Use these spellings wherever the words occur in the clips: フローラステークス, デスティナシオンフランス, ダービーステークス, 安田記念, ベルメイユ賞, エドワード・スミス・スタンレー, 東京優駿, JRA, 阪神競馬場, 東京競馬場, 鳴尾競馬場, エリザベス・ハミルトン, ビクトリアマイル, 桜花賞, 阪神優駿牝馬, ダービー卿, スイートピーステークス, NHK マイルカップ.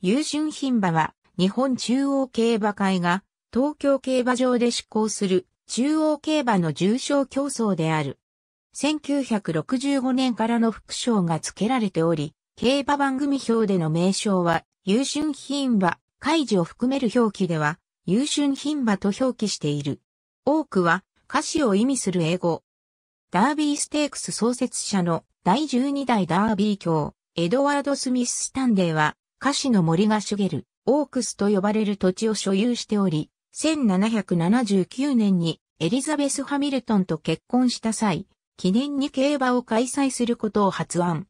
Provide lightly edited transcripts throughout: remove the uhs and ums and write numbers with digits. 優駿牝馬は、日本中央競馬会が、東京競馬場で施行する、中央競馬の重賞競争である。1965年からの副称が付けられており、競馬番組表での名称は、優駿牝馬、開示を含める表記では、優駿牝馬と表記している。多くは、歌詞を意味する英語。ダービーステークス創設者の第12代ダービー卿、エドワード・スミス・スタンレーは、歌詞の森が茂る、オークスと呼ばれる土地を所有しており、1779年にエリザベス・ハミルトンと結婚した際、記念に競馬を開催することを発案。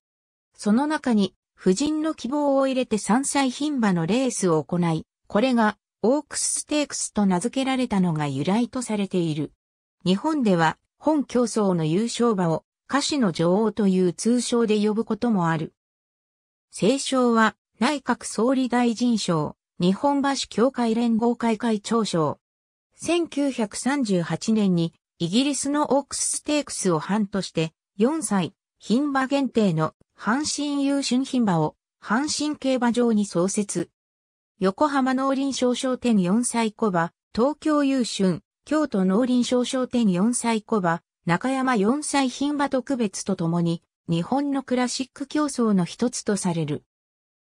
その中に、夫人の希望を入れて3歳牝馬のレースを行い、これがオークスステークスと名付けられたのが由来とされている。日本では、本競争の優勝馬を、歌詞の女王という通称で呼ぶこともある。正賞は、内閣総理大臣賞、日本馬主協会連合会会長賞。1938年にイギリスのオークスステークスを範として4歳、牝馬限定の阪神優駿牝馬を阪神競馬場に創設。横浜農林商商店4歳子馬、東京優駿、京都農林商商店4歳子馬、中山4歳牝馬と区別とともに日本のクラシック競争の一つとされる。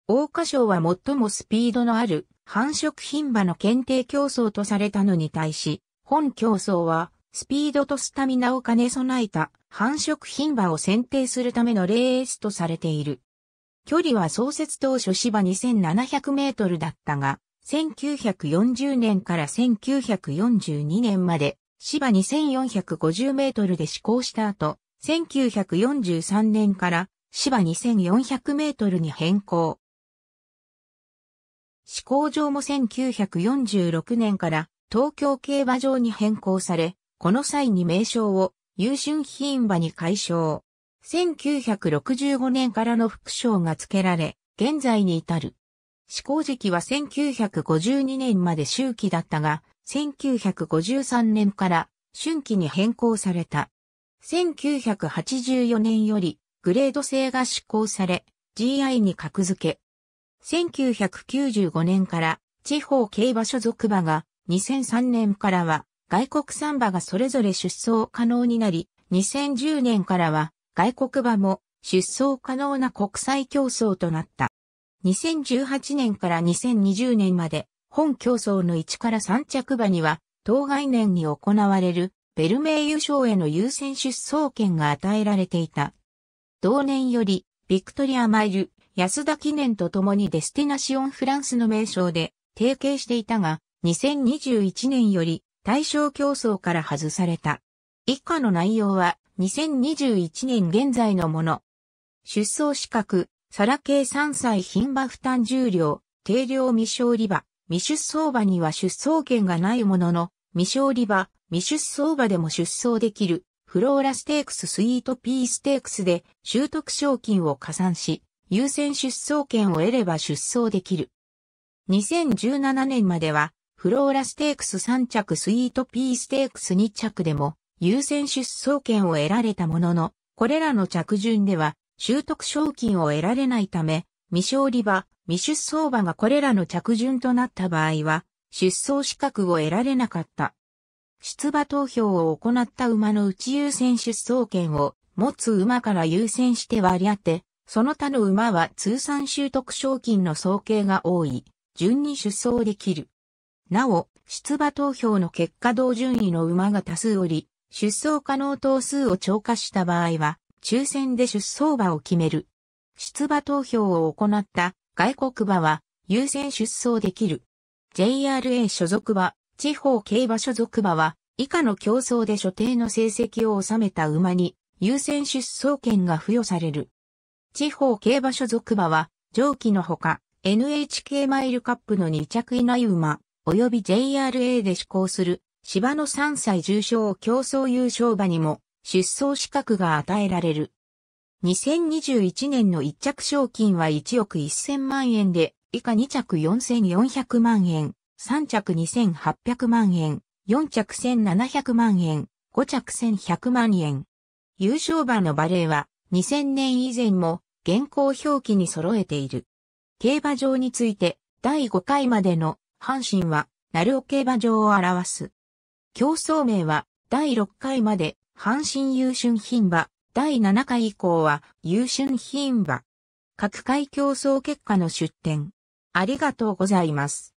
桜花賞は最もスピードのある繁殖牝馬の検定競争とされたのに対し、本競争はスピードとスタミナを兼ね備えた繁殖牝馬を選定するためのレースとされている。距離は創設当初芝2700メートルだったが、1940年から1942年まで芝2450メートルで施行した後、1943年から芝2400メートルに変更。施行場も1946年から東京競馬場に変更され、この際に名称を優駿牝馬に改称。1965年からの副称が付けられ、現在に至る。施行時期は1952年まで秋季だったが、1953年から春季に変更された。1984年よりグレード制が施行され、GI に格付け。1995年から地方競馬所属馬が、2003年からは外国産馬がそれぞれ出走可能になり、2010年からは外国馬も出走可能な国際競争となった。2018年から2020年まで本競争の1から3着馬には当該年に行われるベルメイユ賞への優先出走権が与えられていた。同年よりビクトリアマイル、安田記念とともにデスティナシオンフランスの名称で提携していたが、2021年より対象競争から外された。以下の内容は2021年現在のもの。出走資格、サラ系3歳牝馬負担重量、定量未勝利馬、未出走馬には出走権がないものの、未勝利馬、未出走馬でも出走できる、フローラステークススイートピーステークスで習得賞金を加算し、優先出走権を得れば出走できる。2017年までは、フローラステークス3着スイートピーステークス2着でも、優先出走権を得られたものの、これらの着順では、習得賞金を得られないため、未勝利馬、未出走馬がこれらの着順となった場合は、出走資格を得られなかった。出馬投票を行った馬のうち優先出走権を持つ馬から優先して割り当て、その他の馬は通算習得賞金の総計が多い、順に出走できる。なお、出馬投票の結果同順位の馬が多数おり、出走可能頭数を超過した場合は、抽選で出走馬を決める。出馬投票を行った外国馬は優先出走できる。JRA 所属馬、地方競馬所属馬は、以下の競争で所定の成績を収めた馬に優先出走権が付与される。地方競馬所属馬は、上記のほか、NHK マイルカップの2着以内馬、及び JRA で施行する、芝の3歳重賞競争優勝馬にも、出走資格が与えられる。2021年の1着賞金は1億1000万円で、以下2着4400万円、3着2800万円、4着1700万円、5着1100万円。優勝馬の馬齢は、2000年以前も、現行表記に揃えている。競馬場について、第5回までの阪神は、鳴尾競馬場を表す。競走名は、第6回まで、阪神優駿牝馬、第7回以降は、優駿牝馬。各回競走結果の出典。ありがとうございます。